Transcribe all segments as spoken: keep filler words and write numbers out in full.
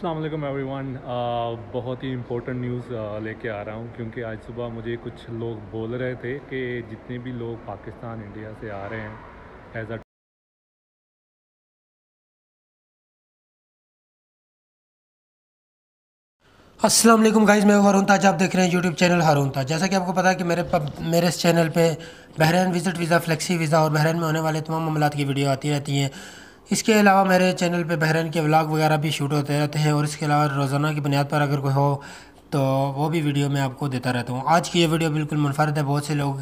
अस्सलाम वालेकुम एवरीवन। बहुत ही इम्पोर्टेंट न्यूज़ लेके आ रहा हूँ, क्योंकि आज सुबह मुझे कुछ लोग बोल रहे थे कि जितने भी लोग पाकिस्तान इंडिया से आ रहे हैं एज अ अस्सलाम वालेकुम गाइज़, मैं हरून ताज, आप देख रहे हैं यूट्यूब चैनल हरून ताज। जैसा कि आपको पता है कि मेरे मेरे इस चैनल पे Bahrain visit visa, flexi visa और बहरीन में होने वाले तमाम मामलात की वीडियो आती रहती हैं। इसके अलावा मेरे चैनल पे बहरीन के व्लॉग वगैरह भी शूट होते रहते हैं, और इसके अलावा रोज़ाना की बुनियाद पर अगर कोई हो तो वो भी वीडियो मैं आपको देता रहता हूँ। आज की ये वीडियो बिल्कुल मुनफरद है। बहुत से लोग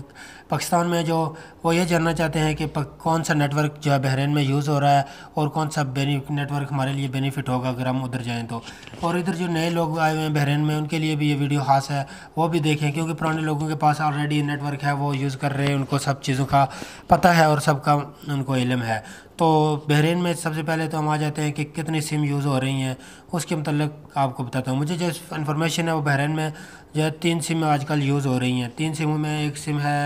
पाकिस्तान में जो वो ये जानना चाहते हैं कि कौन सा नेटवर्क जो है बहरीन में यूज़ हो रहा है और कौन सा नेटवर्क हमारे लिए बेनिफिट होगा अगर हम उधर जाएँ तो। और इधर जो नए लोग आए हुए हैं बहरीन में, उनके लिए भी ये वीडियो खास है, वो भी देखें, क्योंकि पुराने लोगों के पास ऑलरेडी नेटवर्क है, वो यूज़ कर रहे हैं, उनको सब चीज़ों का पता है और सबका उनको इलम है। तो बहरीन में सबसे पहले तो हम आ जाते हैं कि कितनी सिम यूज़ हो रही हैं, उसके मतलब आपको बताता हूँ। मुझे जो इन्फॉर्मेशन है वो बहरीन में जो है तीन सिम आजकल यूज़ हो रही हैं। तीन सिमों में एक सिम है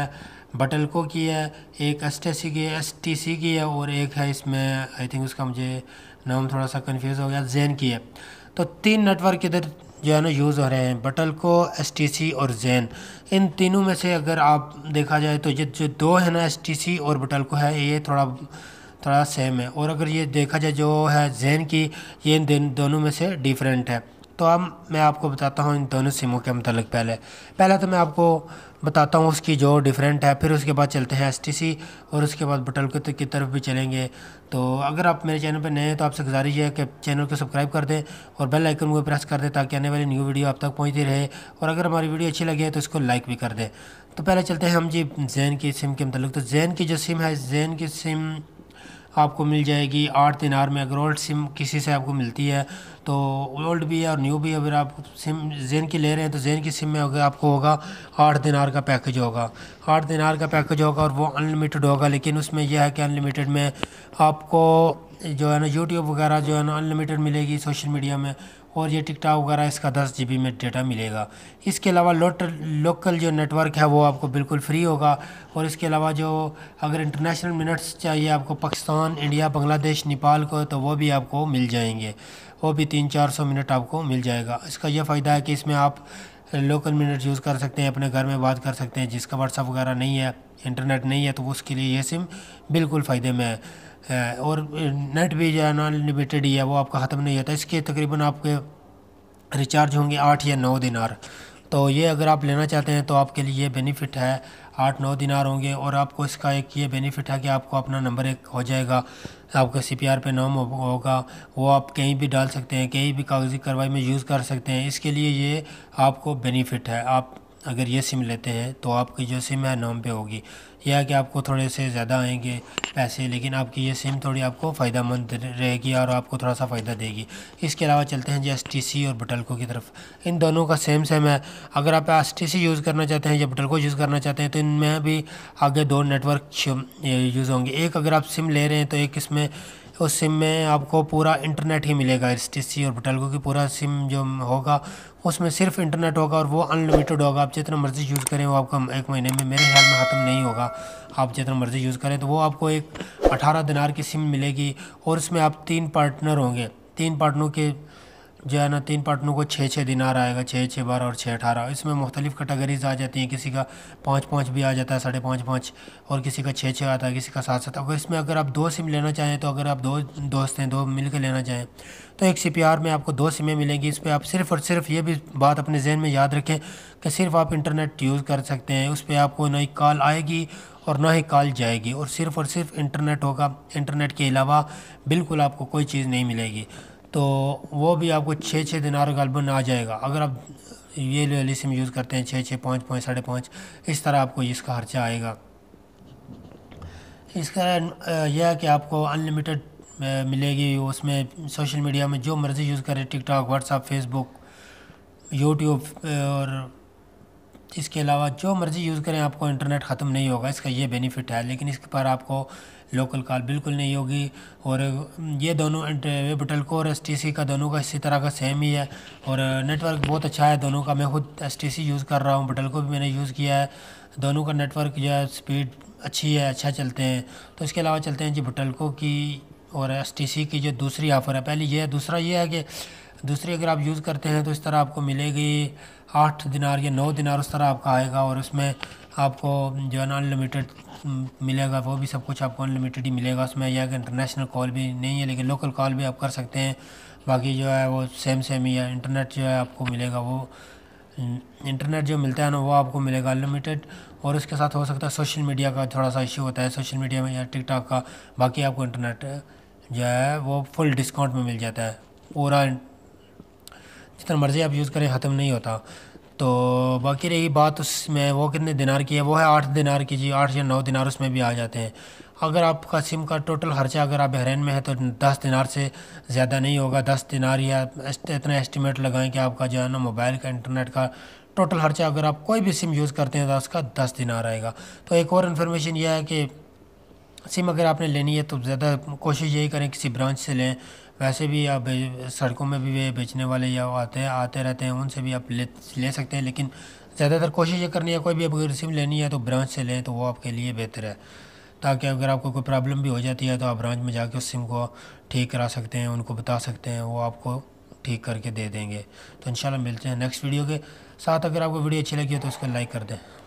बटेलको की है, एक एसटीसी की एसटीसी की है, और एक है इसमें आई थिंक उसका मुझे नाम थोड़ा सा कन्फ्यूज़ हो गया, जैन की है। तो तीन नेटवर्क इधर जो है ना यूज़ हो रहे हैं, बटेलको, एसटीसी और जैन। इन तीनों में से अगर आप देखा जाए तो ये जो दो है ना, एसटीसी और बटेलको है, ये थोड़ा थोड़ा सेम है, और अगर ये देखा जाए जो है जैन की, ये इन दोनों में से डिफरेंट है। तो अब मैं आपको बताता हूँ इन दोनों सिमों के मतलब। पहले पहला तो मैं आपको बताता हूँ उसकी जो डिफरेंट है, फिर उसके बाद चलते हैं एसटीसी और उसके बाद बटेलको की तरफ भी चलेंगे। तो अगर आप मेरे चैनल पर नए हैं तो आपसे गुजारिश है कि चैनल को सब्सक्राइब कर दें और बेल आइकन को प्रेस कर दें, ताकि आने वाली न्यू वीडियो आप तक पहुँचती रहे, और अगर हमारी वीडियो अच्छी लगे तो इसको लाइक भी कर दें। तो पहले चलते हैं हम जी जैन की सिम के मतलब। तो जैन की जो सिम है, जैन की सिम आपको मिल जाएगी आठ दिनार में। अगर ओल्ड सिम किसी से आपको मिलती है तो ओल्ड भी है और न्यू भी है, अगर आप सिम जैन की ले रहे हैं तो जैन की सिम में अगर आपको होगा आठ दिनार का पैकेज होगा, आठ दिनार का पैकेज होगा, और वो अनलिमिटेड होगा। लेकिन उसमें यह है कि अनलिमिटेड में आपको जो है ना यूट्यूब वगैरह जो है ना अनलिमिटेड मिलेगी सोशल मीडिया में, और ये टिकटॉक वगैरह इसका दस जी बी में डेटा मिलेगा। इसके अलावा लोटल लोकल जो नेटवर्क है वो आपको बिल्कुल फ्री होगा, और इसके अलावा जो अगर इंटरनेशनल मिनट्स चाहिए आपको पाकिस्तान, इंडिया, बांग्लादेश, नेपाल को, तो वो भी आपको मिल जाएंगे, वो भी तीन चार सौ मिनट आपको मिल जाएगा। इसका यह फ़ायदा है कि इसमें आप लोकल मिनट यूज़ कर सकते हैं, अपने घर में बात कर सकते हैं। जिसका व्हाट्सअप वगैरह नहीं है, इंटरनेट नहीं है, तो उसके लिए ये सिम बिल्कुल फ़ायदे में है, और नेट भी जो है ना अनलिमिटेड ही है, वो आपका ख़त्म नहीं होता। इसके तकरीबन आपके रिचार्ज होंगे आठ या नौ दिनार। तो ये अगर आप लेना चाहते हैं तो आपके लिए बेनिफिट है, आठ नौ दिनार होंगे, और आपको इसका एक ये बेनिफिट है कि आपको अपना नंबर एक हो जाएगा, आपका सीपीआर पे नाम होगा, वो आप कहीं भी डाल सकते हैं, कहीं भी कागजी कार्रवाई में यूज़ कर सकते हैं। इसके लिए ये आपको बेनिफिट है। आप अगर ये सिम लेते हैं तो आपकी जो सिम है नाम पे होगी, यह है कि आपको थोड़े से ज़्यादा आएंगे पैसे, लेकिन आपकी ये सिम थोड़ी आपको फ़ायदा मंद रहेगी और आपको थोड़ा सा फ़ायदा देगी। इसके अलावा चलते हैं जी एसटीसी और बटेलको की तरफ। इन दोनों का सेम सेम है। अगर आप एसटीसी यूज़ करना चाहते हैं या बटेलको यूज़ करना चाहते हैं तो इनमें भी आगे दो नेटवर्क यूज़ होंगे। एक अगर आप सिम ले रहे हैं तो एक इसमें उस सिम में आपको पूरा इंटरनेट ही मिलेगा। एसटीसी और बटेलको की पूरा सिम जो होगा उसमें सिर्फ इंटरनेट होगा, और वो अनलिमिटेड होगा। आप जितना मर्ज़ी यूज़ करें वो आपका एक महीने में मेरे ख्याल में ख़त्म नहीं होगा। आप जितना मर्ज़ी यूज़ करें तो वो आपको एक अठारह दिनार की सिम मिलेगी, और उसमें आप तीन पार्टनर होंगे, तीन पार्टनरों के जो है ना तीन पार्टनरों को छः छः दिनार आएगा, छः छः बारह और छः अठारह। इसमें मुख्तलिफ़ कैटेगरीज आ जाती हैं, किसी का पाँच पाँच भी आ जाता है, साढ़े पाँच पाँच, और किसी का छः छः आता है, किसी का सात सात। अगर इसमें अगर आप दो सिम लेना चाहें तो, अगर आप दो दोस्त हैं दो मिल के लेना चाहें तो एक सीपीआर में आपको दो सिमें मिलेंगी। इस पर आप सिर्फ़ और सिर्फ ये भी बात अपने जहन में याद रखें कि सिर्फ आप इंटरनेट यूज़ कर सकते हैं, उस पर आपको ना ही कॉल आएगी और ना ही कॉल जाएगी, और सिर्फ़ और सिर्फ इंटरनेट होगा। इंटरनेट के अलावा बिल्कुल आपको कोई चीज़ नहीं मिलेगी। तो वो भी आपको छः छः दिनार गलबन आ जाएगा। अगर आप ये वाली सिम यूज़ करते हैं छः छः पाँच पाँच साढ़े पाँच, इस तरह आपको इसका खर्चा आएगा। इसका यह है कि आपको अनलिमिटेड मिलेगी, उसमें सोशल मीडिया में जो मर्ज़ी यूज़ करें, टिकटॉक, व्हाट्सअप, फेसबुक, यूट्यूब, और इसके अलावा जो मर्ज़ी यूज़ करें आपको इंटरनेट ख़त्म नहीं होगा। इसका ये बेनिफिट है। लेकिन इसके पर आपको लोकल कॉल बिल्कुल नहीं होगी। और ये दोनों बटेलको और एसटीसी का दोनों का इसी तरह का सेम ही है, और नेटवर्क बहुत अच्छा है दोनों का। मैं खुद एसटीसी यूज़ कर रहा हूँ, बटेलको भी मैंने यूज़ किया है। दोनों का नेटवर्क जो है स्पीड अच्छी है, अच्छा चलते हैं। तो इसके अलावा चलते हैं जी बटेलको की और एसटीसी की जो दूसरी ऑफ़र है। पहले ये है, दूसरा ये है कि दूसरी अगर आप यूज़ करते हैं तो इस तरह आपको मिलेगी आठ दिनार या नौ दिनार, उस तरह आपका आएगा। और उसमें आपको जो है ना अनलिमिटेड मिलेगा, वो भी सब कुछ आपको अनलिमिटेड ही मिलेगा उसमें। यह कि इंटरनेशनल कॉल भी नहीं है, लेकिन लोकल कॉल भी आप कर सकते हैं। बाकी जो है वो सेम सेम ही है। इंटरनेट जो है आपको मिलेगा, वो इंटरनेट जो मिलता है ना वो आपको मिलेगा अनलिमिटेड। और उसके साथ हो सकता है सोशल मीडिया का थोड़ा सा इशू होता है, सोशल मीडिया में या टिकटॉक का। बाकी आपको इंटरनेट जो है वो फुल डिस्काउंट में मिल जाता है। पूरा जितना मर्ज़ी आप यूज़ करें, ख़त्म नहीं होता। तो बाकी रही बात उसमें वो कितने दिनार की है, वो है आठ दिनार की जी। आठ या नौ दिनार उसमें भी आ जाते हैं। अगर आपका सिम का टोटल खर्चा अगर आप बहरीन में है तो दस दिनार से ज़्यादा नहीं होगा। दस दिनार या इतना एस्टिमेट लगाएं कि आपका जो है ना मोबाइल का इंटरनेट का टोटल खर्चा अगर आप कोई भी सिम यूज़ करते हैं तो उसका दस दिनार आएगा। तो एक और इन्फॉर्मेशन यह है कि सिम अगर आपने लेनी है तो ज़्यादा कोशिश यही करें किसी ब्रांच से लें। वैसे भी आप सड़कों में भी वे बेचने वाले या आते आते रहते हैं, उनसे भी आप ले ले सकते हैं। लेकिन ज़्यादातर कोशिश ये करनी है कोई भी अगर सिम लेनी है तो ब्रांच से लें, तो वो आपके लिए बेहतर है। ताकि अगर आपको कोई प्रॉब्लम भी हो जाती है तो आप ब्रांच में जाके उस सिम को ठीक करा सकते हैं, उनको बता सकते हैं, वो आपको ठीक करके दे देंगे। तो इंशाल्लाह मिलते हैं नेक्स्ट वीडियो के साथ। अगर आपको वीडियो अच्छी लगी है तो उसको लाइक कर दें।